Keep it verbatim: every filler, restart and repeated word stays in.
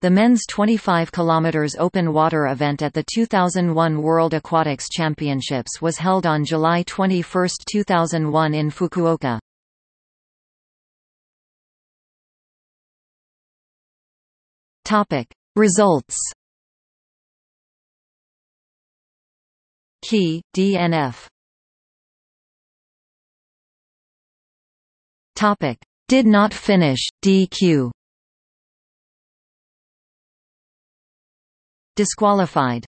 The men's twenty-five kilometers open water event at the two thousand one World Aquatics Championships was held on July twenty-first two thousand one in Fukuoka. Topic: Results. Key, D N F. Topic: Did not finish, D Q. Disqualified.